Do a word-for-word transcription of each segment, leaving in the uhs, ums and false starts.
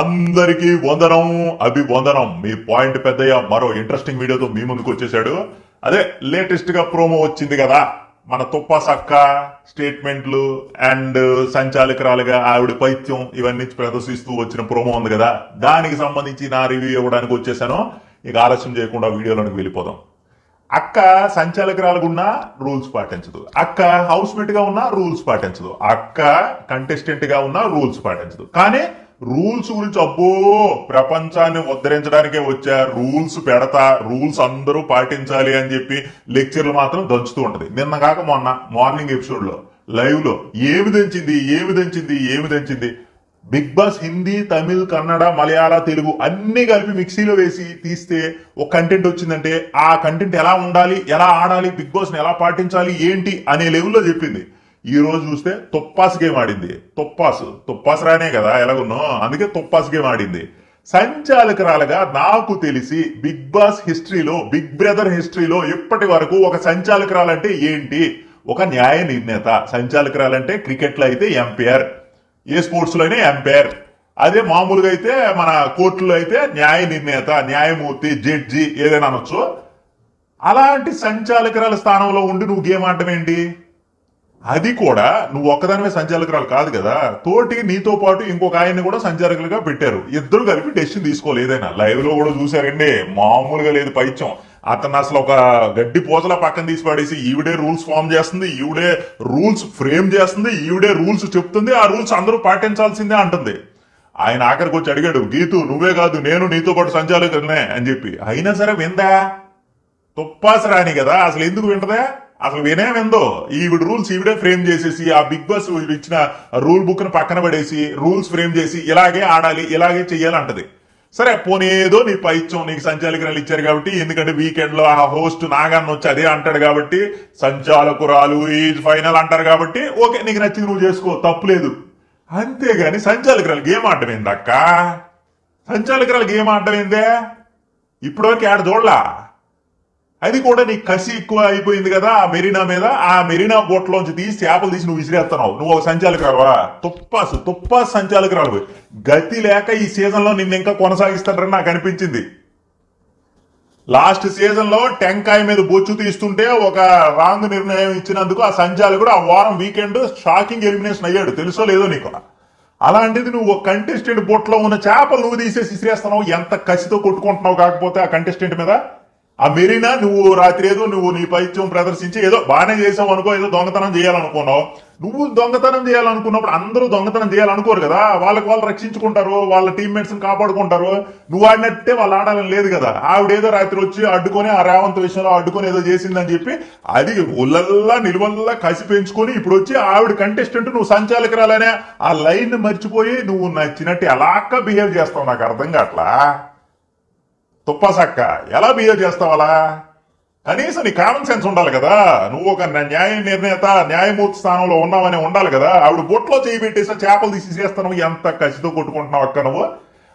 అందరికీ వందనం అభి వందనం మీ పాయింట్ పెద్దయ్య మరో ఇంట్రెస్టింగ్ వీడియోతో మీ ముందుకు వచ్చేసాడు. అదే లేటెస్ట్ గా ప్రోమో వచ్చింది కదా, మన తుప్ప సక్క స్టేట్మెంట్లు అండ్ సంచాలకురాలుగా ఆవిడ పైత్యం ఇవన్నీ ప్రదర్శిస్తూ వచ్చిన ప్రోమో ఉంది కదా, దానికి సంబంధించి నా రివ్యూ ఇవ్వడానికి వచ్చేసాను. ఇక ఆలస్యం చేయకుండా వీడియోలోకి వెళ్ళిపోదాం. అక్క సంచాలకురాలుగా ఉన్న రూల్స్ పాటించదు, అక్క హౌస్ మేట్ గా ఉన్న రూల్స్ పాటించదు, అక్క కంటెస్టెంట్ గా ఉన్న రూల్స్ పాటించదు. కానీ రూల్స్ గురించి అబ్బో ప్రపంచాన్ని ఉద్ధరించడానికే వచ్చా, రూల్స్ పెడతా, రూల్స్ అందరూ పాటించాలి అని చెప్పి లెక్చర్లు మాత్రం దంచుతూ ఉంటది. నిన్న కాక మొన్న మార్నింగ్ ఎపిసోడ్ లో లైవ్ లో ఏమి దంచింది ఏమి దంచింది ఏమి దంచింది బిగ్ బాస్ హిందీ, తమిళ్, కన్నడ, మలయాళ, తెలుగు అన్ని కలిపి మిక్సీలో వేసి తీస్తే ఒక కంటెంట్ వచ్చిందంటే ఆ కంటెంట్ ఎలా ఉండాలి, ఎలా ఆడాలి, బిగ్ బాస్ ని ఎలా పాటించాలి ఏంటి అనే లెవెల్లో చెప్పింది. ఈ రోజు చూస్తే తుప్పాస్ గేమ్ ఆడింది. తుప్పాసు తుప్పాస్ రానే కదా ఎలాగున్నో, అందుకే తుప్పాస్ గేమ్ ఆడింది. సంచాలకురాలుగా నాకు తెలిసి బిగ్ బాస్ హిస్టరీలో, బిగ్ బ్రదర్ హిస్టరీలో ఇప్పటి వరకు ఒక సంచాలకురాలంటే ఏంటి, ఒక న్యాయ నిర్ణేత. సంచాలకురాలంటే క్రికెట్లో అయితే ఎంపైర్, ఏ స్పోర్ట్స్ లో అయినా ఎంపైర్, అదే మామూలుగా అయితే మన కోర్టులో అయితే న్యాయ నిర్ణేత, న్యాయమూర్తి, జడ్జి ఏదైనా అనొచ్చు. అలాంటి సంచాలకురాల స్థానంలో ఉండి నువ్వు గేమ్ ఆడటం ఏంటి? అది కూడా నువ్వు ఒక్కదానివే సంచాలకురాలు కాదు కదా, తోటి నీతో పాటు ఇంకొక ఆయన్ని కూడా సంచాలకులుగా పెట్టారు. ఇద్దరు కలిపి డెసిషన్ తీసుకోవాలి ఏదైనా. లైవ్ లో కూడా చూసారండి, మామూలుగా లేదు పైత్యం. అతను అసలు ఒక గడ్డి పోతలా పక్కన తీసి పడేసి ఈవిడే రూల్స్ ఫామ్ చేస్తుంది, ఈవిడే రూల్స్ ఫ్రేమ్ చేస్తుంది, ఈవిడే రూల్స్ చెప్తుంది, ఆ రూల్స్ అందరూ పాటించాల్సిందే అంటుంది. ఆయన ఆఖరికి వచ్చి అడిగాడు, గీతు నువ్వే కాదు నేను నీతో పాటు సంచాలకులనే అని చెప్పి. అయినా సరే విందా? తుప్పాస రాని కదా, అసలు ఎందుకు వింటదా? అసలు వినే విందో. ఈవిడ రూల్స్ ఈవిడే ఫ్రేమ్ చేసేసి ఆ బిగ్ బాస్ ఇచ్చిన రూల్ బుక్ ను పక్కన పడేసి రూల్స్ ఫ్రేమ్ చేసి ఇలాగే ఆడాలి ఇలాగే చెయ్యాలి అంటది. సరే పోనేదో నీ పైత్యం, నీకు సంచాలకురాలు ఇచ్చారు కాబట్టి, ఎందుకంటే వీకెండ్ లో ఆ హోస్ట్ నాగాన్ని వచ్చి అదే అంటాడు కాబట్టి సంచాలకురాలు ఈజ్ ఫైనల్ అంటారు కాబట్టి ఓకే నీకు నచ్చింది నువ్వు చేసుకో, తప్పులేదు. అంతేగాని సంచాలకురాలు గేమ్ ఆడటమైంది అక్క, సంచాలకురాలు గేమ్ ఆడటమైందే ఇప్పుడు వరకు ఆడ చూడలా. అది కూడా నీకు కసి ఎక్కువ అయిపోయింది కదా ఆ మెరీనా మీద, ఆ మెరీనా బోట్లోంచి తీసి చేపలు తీసి నువ్వు విసిరేస్తున్నావు. నువ్వు ఒక సంచాలకురాలువా? తుప్పాసు తుప్పాసు సంచాలకురాలు. గతి లేక ఈ సీజన్లో నిన్ను ఇంకా కొనసాగిస్తాడని నాకు అనిపించింది. లాస్ట్ సీజన్లో టెంకాయ మీద బొచ్చు తీస్తుంటే ఒక రాంగ్ నిర్ణయం ఇచ్చినందుకు ఆ సంచాలకుడు ఆ వారం వీకెండ్ షాకింగ్ ఎలిమినేషన్ అయ్యాడు, తెలుసో లేదో నీకు. అలాంటిది నువ్వు ఒక కంటెస్టెంట్ బోట్లో ఉన్న చేపలు నువ్వు తీసేసి విసిరేస్తున్నావు. ఎంత కసితో కొట్టుకుంటున్నావు కాకపోతే ఆ కంటెస్టెంట్ మీద. ఆ మెరీనా నువ్వు రాత్రి ఏదో నువ్వు నీ పైత్యం ప్రదర్శించి ఏదో బాగానే చేసావు అనుకో, ఏదో దొంగతనం చేయాలనుకున్నావు. నువ్వు దొంగతనం చేయాలనుకున్నప్పుడు అందరూ దొంగతనం చేయాలనుకోరు కదా, వాళ్ళకి వాళ్ళు రక్షించుకుంటారు, వాళ్ళ టీమ్మేట్స్ ని కాపాడుకుంటారు. నువ్వు ఆడినట్టే వాళ్ళు ఆడాలని లేదు కదా. ఆవిడేదో రాత్రి వచ్చి అడ్డుకొని ఆ రేవంత్ విషయంలో అడ్డుకొని ఏదో చేసిందని చెప్పి అది ఒళ్ళల్లా నిలువల్లా కసి పెంచుకొని ఇప్పుడు వచ్చి ఆవిడ కంటెస్టెంట్ నువ్వు సంచాలకురాలనే ఆ లైన్ మర్చిపోయి నువ్వు నచ్చినట్టు ఎలాక్క బిహేవ్ చేస్తావు నాకు అర్థం కావట్లా. తుప్పాసక్క ఎలా బిహేవ్ చేస్తావాలా? కనీసం నీ కామన్ సెన్స్ ఉండాలి కదా. నువ్వు ఒక న్యాయ నిర్ణేత, న్యాయమూర్తి స్థానంలో ఉన్నావని ఉండాలి కదా. ఆవిడ బొట్లో చేయి పెట్టేసా చేపలు తీసేస్తాను, ఎంత కసితో కొట్టుకుంటున్నావు అక్క నువ్వు.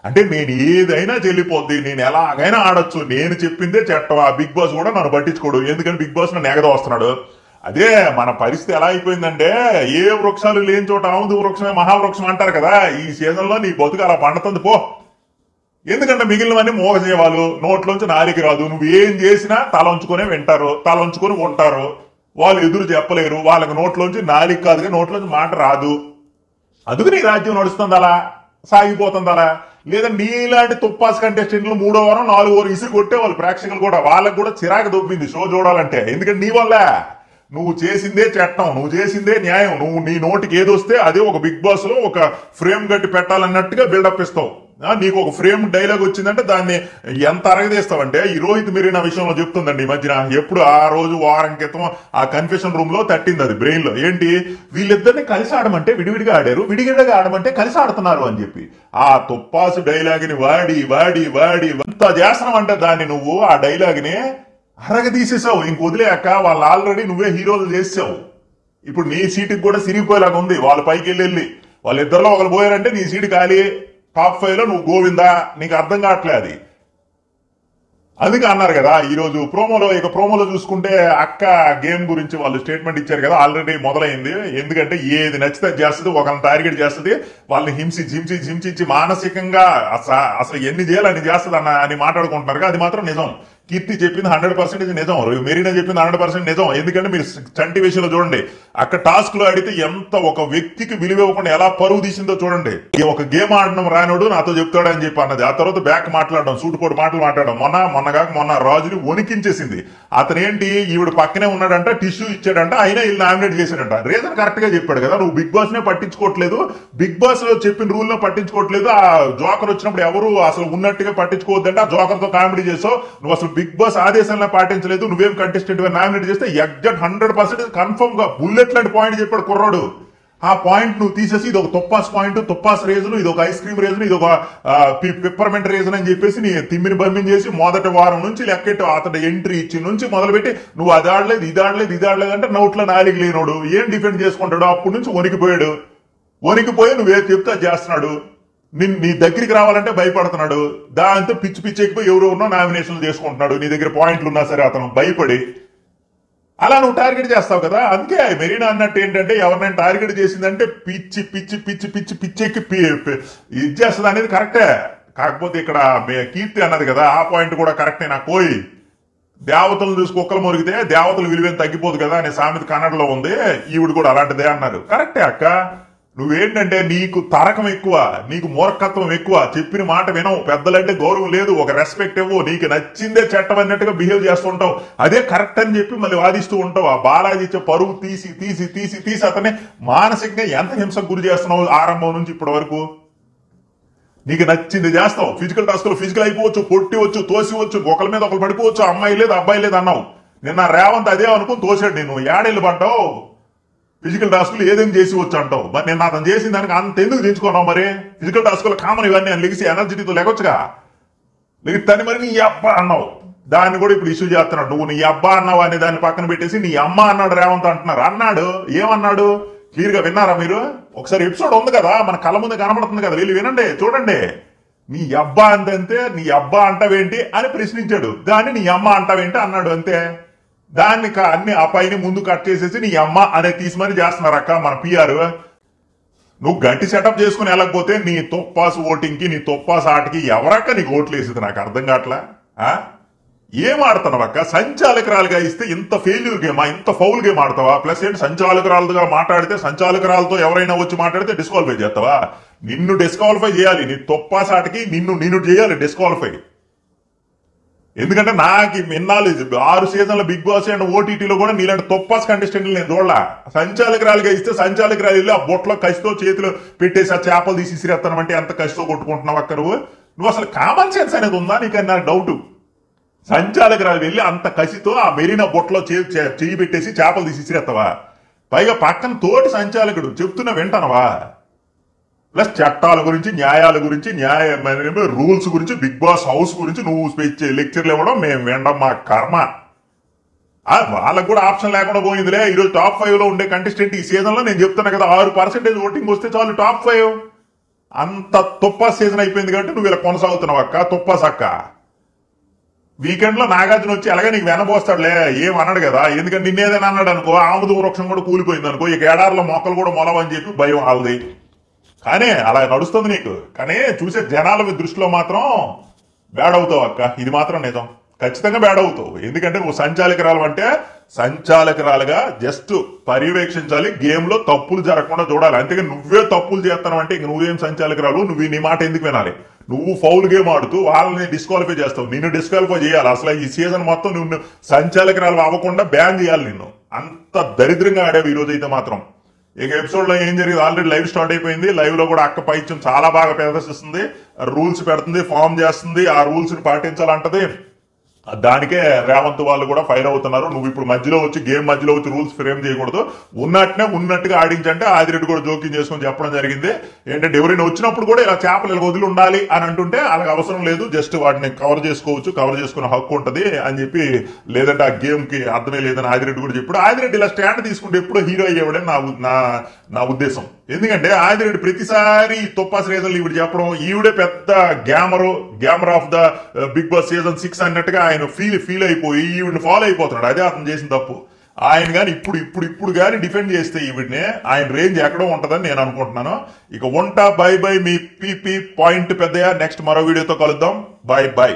అంటే నేను ఏదైనా చెల్లిపోద్ది, నేను ఎలాగైనా ఆడొచ్చు, నేను చెప్పిందే చట్టం, ఆ బిగ్ బాస్ కూడా నన్ను పట్టించుకోడు, ఎందుకంటే బిగ్ బాస్ నన్ను ఎగదో వస్తున్నాడు. అదే మన పరిస్థితి ఎలా అయిపోయిందంటే ఏ వృక్షాలు లేని చోట ఆముది వృక్షమే మహావృక్షం అంటారు కదా. ఈ సీజన్లో నీ బతుకు అలా పండుతుంది పో. ఎందుకంటే మిగిలినవన్నీ మోగజేవాళ్ళు, నోట్లోంచి నారికి రాదు, నువ్వు ఏం చేసినా తల ఉంచుకునే వింటారు, తల ఉంచుకొని ఉంటారు, వాళ్ళు ఎదురు చెప్పలేరు, వాళ్ళకి నోట్లోంచి నాలికి కాదు నోట్లోంచి మాట రాదు. అందుకు నీ రాజ్యం నడుస్తుంది అలా సాగిపోతుంది అలా. లేదా నీలాంటి తుప్పాస్ కంటెస్టెంట్లు మూడో వారం నాలుగో వారం ఇసురు కొట్టేవాళ్ళు ప్రేక్షకులు కూడా, వాళ్ళకు కూడా చిరాకు దొబ్బింది షో చూడాలంటే. ఎందుకంటే నీ వల్ల నువ్వు చేసిందే చట్టం, నువ్వు చేసిందే న్యాయం, నువ్వు నీ నోటికి ఏదొస్తే అదే ఒక బిగ్ బాస్ లో ఒక ఫ్రేమ్ గట్టి పెట్టాలన్నట్టుగా బిల్డప్ ఇస్తావు. నీకు ఒక ఫ్రేమ్ డైలాగ్ వచ్చిందంటే దాన్ని ఎంత అరగదీస్తావంటే, ఈ రోహిత్ మెరీనా విషయంలో చెప్తుందండి ఈ మధ్యన, ఎప్పుడు ఆ రోజు వారం క్రితం ఆ కన్ఫెషన్ రూమ్ లో తట్టింది అది బ్రెయిన్ లో. ఏంటి, వీళ్ళిద్దరిని కలిసి ఆడమంటే విడివిడిగా ఆడారు, విడివిడిగా ఆడమంటే కలిసి ఆడుతున్నారు అని చెప్పి ఆ తుప్పాసు డైలాగ్ ని వాడి వాడి వాడి అంత చేస్తున్నాం అంటే దాన్ని నువ్వు ఆ డైలాగ్ ని అరగదీసేసావు. ఇంక వదిలేక వాళ్ళు ఆల్రెడీ నువ్వే హీరోలు చేసావు. ఇప్పుడు నీ సీటుకి కూడా సిరిగిపోయేలాగా ఉంది. వాళ్ళ పైకి వెళ్ళి వెళ్ళి వాళ్ళిద్దరిలో ఒకరు పోయారంటే నీ సీటు ఖాళీ, టాప్ ఫైవ్ లో నువ్వు గోవిందా, నీకు అర్థం కావట్లేదు అది. అందుకే అన్నారు కదా ఈ రోజు ప్రోమోలో ఇక ప్రోమోలో చూసుకుంటే అక్క గేమ్ గురించి వాళ్ళు స్టేట్మెంట్ ఇచ్చారు కదా ఆల్రెడీ మొదలైంది ఎందుకంటే ఏది నచ్చితే చేస్తుంది ఒకరిని టార్గెట్ చేస్తుంది వాళ్ళని హింసి జింసి జింసి మానసికంగా అసలు ఎన్ని చేయాలి అని చేస్తుంది అన్న అని మాట్లాడుకుంటున్నారు అది మాత్రం నిజం కీర్తి చెప్పింది హండ్రెడ్ పర్సెంట్ నిజం మెరీనా చెప్పింది హండ్రెడ్ పర్సెంట్ నిజం ఎందుకంటే మీరు చంటి విషయంలో చూడండి అక్కడ టాస్క్ లో అడిగితే ఎంత ఒక వ్యక్తికి విలువ ఇవ్వకుండా ఎలా పరువు తీసిందో చూడండి ఒక గేమ్ ఆడడం రానోడు నాతో చెప్తాడు అని చెప్పి అన్నది ఆ తర్వాత బ్యాక్ మాట్లాడడం సూటుపోటు మాటలు మాట్లాడడం మొన్న మొన్నగా మొన్న రాజుని వణికించేసింది అతను ఏంటి ఈవిడ పక్కనే ఉన్నాడంట టిష్యూ ఇచ్చాడంట అయినా వీళ్ళు నామినేట్ చేశాడంట రీజన్ కరెక్ట్ గా చెప్పాడు కదా నువ్వు బిగ్ బాస్ నే పట్టించుకోవట్లేదు బిగ్ బాస్ లో చెప్పిన రూల్ లో పట్టించుకోవట్లేదు ఆ జోకర్ వచ్చినప్పుడు ఎవరు అసలు ఉన్నట్టుగా పట్టించుకోవద్దంటే ఆ జోకర్ తో కామెడీ చేసావు నువ్వు అసలు బిగ్ బాస్ ఆదేశాలను పాటించలేదు నువ్వేం కంటెస్టెంట్ నామినేట్ చేస్తే ఎగ్జాక్ట్ హండ్రెడ్ పర్సెంట్ కన్ఫర్మ్ గా బుల్లెట్ లాంటి పాయింట్ చెప్పాడు కుర్రాడు ఆ పాయింట్ నువ్వు తీసేసి ఇది ఒక తుప్పాస్ పాయింట్ తుప్పాస్ రేజులు ఇది ఒక ఐస్ క్రీమ్ రేజులు ఇది ఒక పిప్పర్మెంట్ రేజన్ అని చెప్పేసి నీ తిమ్మిని బమ్మిని చేసి మొదటి వారం నుంచి లెక్కెట్టు అతడు ఎంట్రీ ఇచ్చి నుంచి మొదలుపెట్టి నువ్వు అది ఆడలేదు ఇది ఆడలేదు ఇది ఆడలేదు అంటే నోట్లో నాలిగి లేనోడు ఏం డిఫెండ్ చేసుకుంటాడు అప్పటి నుంచి వణికిపోయాడు వణికిపోయి నువ్వే చెప్తా చేస్తున్నాడు నిన్ను నీ దగ్గరికి రావాలంటే భయపడుతున్నాడు దాంతో పిచ్చి పిచ్చి ఎక్కిపోయి ఎవరో ఉన్నా నామినేషన్లు చేసుకుంటున్నాడు నీ దగ్గర పాయింట్లు ఉన్నా సరే అతను భయపడి అలా నువ్వు టార్గెట్ చేస్తావు కదా అందుకే మెరీనా అన్నట్టు ఏంటంటే ఎవరినైనా టార్గెట్ చేసిందంటే పిచ్చి పిచ్చి పిచ్చి పిచ్చి పిచ్చి ఎక్కి ఇది చేస్తుంది అనేది కరెక్టే కాకపోతే ఇక్కడ కీర్తి అన్నది కదా ఆ పాయింట్ కూడా కరెక్టే నాకు పోయి దేవతలు చూసి కుక్కలు మురిగితే దేవతలు విలువేం తగ్గిపోదు కదా అనే సామెత కన్నడలో ఉంది ఈవిడ కూడా అలాంటిదే అన్నారు కరెక్టే అక్క నువ్వేంటంటే నీకు తరకం ఎక్కువ నీకు మూర్ఖత్వం ఎక్కువ చెప్పిన మాట వినవు పెద్దలంటే గౌరవం లేదు ఒక రెస్పెక్ట్ ఇవ్వు నీకు నచ్చిందే చట్టం అన్నట్టుగా బిహేవ్ చేస్తుంటావు అదే కరెక్ట్ అని చెప్పి మళ్ళీ వాదిస్తూ ఉంటావు ఆ బాలాజీ ఇచ్చే పరువు తీసి తీసి తీసి తీసి అతన్ని మానసికంగా ఎంత హింసకు గురి చేస్తున్నావు ఆరంభం నుంచి ఇప్పటి వరకు నీకు నచ్చింది చేస్తావు ఫిజికల్ టాస్క్ లో ఫిజికల్ అయిపోవచ్చు కొట్టివచ్చు తోసివచ్చు ఒకరి మీద ఒకరు పడిపోవచ్చు అమ్మాయి లేదు అబ్బాయి లేదు అన్నావు నిన్న రేవంత్ అదే అనుకుని తోసాడు నేను ఏడేళ్ళు పడ్డావు ఫిజికల్ టాస్క్లు ఏదైనా చేసి వచ్చు అంటావు మరి నేను అతను చేసిన దానికి అంత ఎందుకు తెచ్చుకున్నావు మరి ఫిజికల్ టాస్క్లు కామన్ ఇవన్నీ అని లెగిసి ఎనర్జీతో లేకొచ్చుగా లెగిస్తాను మరి నీ అబ్బా అన్నావు దాన్ని కూడా ఇప్పుడు ఇష్యూ చేస్తున్నాడు నువ్వు నీ అబ్బా అన్నావు అనే దాన్ని పక్కన పెట్టేసి నీ అమ్మ అన్నాడు రేవంత్ అంటున్నారు అన్నాడు ఏమన్నాడు క్లియర్ గా విన్నారా మీరు ఒకసారి ఎపిసోడ్ ఉంది కదా మన కళ్ళ ముందు కనబడుతుంది కదా వీళ్ళు వినండి చూడండి నీ అబ్బా అంతంతే నీ అబ్బా అంటావేంటి అని ప్రశ్నించాడు దాన్ని నీ అమ్మ అంటావేంటి అన్నాడు అంతే దాన్ని అన్ని ఆ పైన ముందు కట్ చేసేసి నీ అమ్మ అనే తీసి మరీ చేస్తున్నారు అక్క మన పిఆర్ నువ్వు గంటి సెటప్ చేసుకుని వెళ్ళకపోతే నీ తొప్పాస్ ఓటింగ్ కి నీ తొప్పాస్ ఆటకి ఎవరక్క నీకు ఓట్లు వేసేది నాకు అర్థం కావట్లా ఏం ఆడుతున్నావు అక్క సంచాలకురాలుగా ఇస్తే ఇంత ఫెయిల్యూర్ గేమా ఇంత ఫౌల్ గేమ్ ఆడతావా ప్లస్ ఏంటి సంచాలకురాలుగా మాట్లాడితే సంచాలకురాలతో ఎవరైనా వచ్చి మాట్లాడితే డిస్క్వాలిఫై చేస్తావా నిన్ను డిస్క్వాలిఫై చేయాలి నీ తొప్పాస్ ఆటకి నిన్ను నిన్ను చేయాలి డిస్క్వాలిఫై ఎందుకంటే నాకు విన్నాలి ఆరు సీజన్ల బిగ్ బాస్ అండ్ ఓటీటీలో కూడా నీలాంటి తొప్పాస్ కంటెస్టెంట్లు నేను చూడాల సంచాలకురాలుగా ఇస్తే సంచాలకురాలు వెళ్ళి ఆ బొట్లో కసితో చేతిలో పెట్టేసి ఆ చేపలు తీసి ఇసిరేస్తానంటే ఎంత కసితో కొట్టుకుంటున్నావు అక్కడ నువ్వు అసలు కామన్ సెన్స్ అనేది ఉందా నీకన్నా డౌట్ సంచాలకురాలు వెళ్ళి అంత కసితో ఆ మెరీనా బొట్లో చేయి పెట్టేసి చేపలు తీసి ఇసిరేస్తావా పైగా పక్కన తోటి సంచాలకుడు చెప్తున్నా వింటానవా ప్లస్ చట్టాల గురించి న్యాయాల గురించి న్యాయ రూల్స్ గురించి బిగ్ బాస్ హౌస్ గురించి నువ్వు స్పీచ్ లెక్చర్లు ఇవ్వడం మేము వినడం మా కర్మ వాళ్ళకు కూడా ఆప్షన్ లేకుండా పోయిందిలే ఈరోజు టాప్ ఫైవ్ లో ఉండే కంటెస్టెంట్ ఈ సీజన్ లో నేను చెప్తున్నా కదా ఆరు పర్సెంటేజ్ ఓటింగ్ వస్తే చాలు టాప్ ఫైవ్ అంత తుప్పా సీజన్ అయిపోయింది కాబట్టి నువ్వు ఇలా కొనసాగుతున్నావు అక్క తుప్పాస్ అక్క వీకెండ్ లో నాగార్జున వచ్చి అలాగే నీకు వెనబోస్తాడులే ఏం అన్నాడు కదా ఎందుకంటే నిన్నేదైనా అన్నాడు అనుకో ఆముద వృక్షం కూడా కూలిపోయింది అనుకో ఇక ఏడారిలో మొక్కలు కూడా మొలవని చెప్పి భయం వాళ్ళది కానీ అలా నడుస్తుంది నీకు కానీ చూసే జనాల దృష్టిలో మాత్రం బ్యాడ్ అవుతావు అక్క ఇది మాత్రం నిజం ఖచ్చితంగా బ్యాడ్ అవుతావు ఎందుకంటే నువ్వు సంచాలకురాలు అంటే సంచాలకురాలుగా జస్ట్ పర్యవేక్షించాలి గేమ్ లో తప్పులు జరగకుండా చూడాలి అంతేగా నువ్వే తప్పులు చేస్తాను అంటే ఇంక నువ్వేం సంచాలకురాలు నువ్వు నీ మాట ఎందుకు వినాలి నువ్వు ఫౌల్ గేమ్ ఆడుతూ వాళ్ళని డిస్క్వాలిఫై చేస్తావు నిన్ను డిస్క్వాలిఫై చేయాలి అసలు ఈ సీజన్ మొత్తం నువ్వు సంచాలకురాలు అవ్వకుండా బ్యాన్ చేయాలి నిన్ను అంత దరిద్రంగా ఆడావు ఈ రోజు అయితే మాత్రం ఇక ఎపిసోడ్ లో ఏం జరిగింది ఆల్రెడీ లైవ్ స్టార్ట్ అయిపోయింది లైవ్ లో కూడా అక్క పైత్యం చాలా బాగా ప్రదర్శిస్తుంది రూల్స్ పెడుతుంది ఫామ్ చేస్తుంది ఆ రూల్స్ ని పాటించాలంటది దానికే రేవంత్ వాళ్ళు కూడా ఫైర్ అవుతున్నారు. నువ్వు ఇప్పుడు మధ్యలో వచ్చి గేమ్ మధ్యలో వచ్చి రూల్స్ ఫ్రేమ్ చేయకూడదు, ఉన్నట్టునే ఉన్నట్టుగా ఆడించంటే ఆదిరెడ్డి కూడా జోక్యం చేసుకొని చెప్పడం జరిగింది. ఏంటంటే ఎవరైనా వచ్చినప్పుడు కూడా ఇలా చేపలు ఇలా వదిలి ఉండాలి అని అంటుంటే అలాగే అవసరం లేదు, జస్ట్ వాటిని కవర్ చేసుకోవచ్చు, కవర్ చేసుకునే హక్కు ఉంటుంది అని చెప్పి, లేదంటే ఆ గేమ్కి అర్థమే లేదని ఆదిరెడ్డి కూడా చెప్పాడు. ఆదిరెడ్డి ఇలా స్టాండ్ తీసుకుంటే ఎప్పుడో హీరో అయ్యేవాడని నా నా ఉద్దేశం. ఎందుకంటే ఆదిరెడ్డి ప్రతిసారి తొప్పా శ్రేజన్లు ఈవిడ చెప్పడం, ఈవిడే పెద్ద gamer gamer of the big boss season six అన్నట్టుగా ఆయన ఫీల్ ఫీల్ అయిపోయి ఈవిడిని ఫాలో అయిపోతున్నాడు. అదే అతను చేసిన తప్పు. ఆయన కానీ ఇప్పుడు ఇప్పుడు ఇప్పుడు కానీ డిఫెండ్ చేస్తే ఈవిడిని ఆయన రేంజ్ ఎక్కడో ఉంటుందని నేను అనుకుంటున్నాను. ఇక ఉంటా, బై బై మీ పీపీ పాయింట్ పెద్దయ్య. నెక్స్ట్ మరో వీడియోతో కలుద్దాం. Bye by.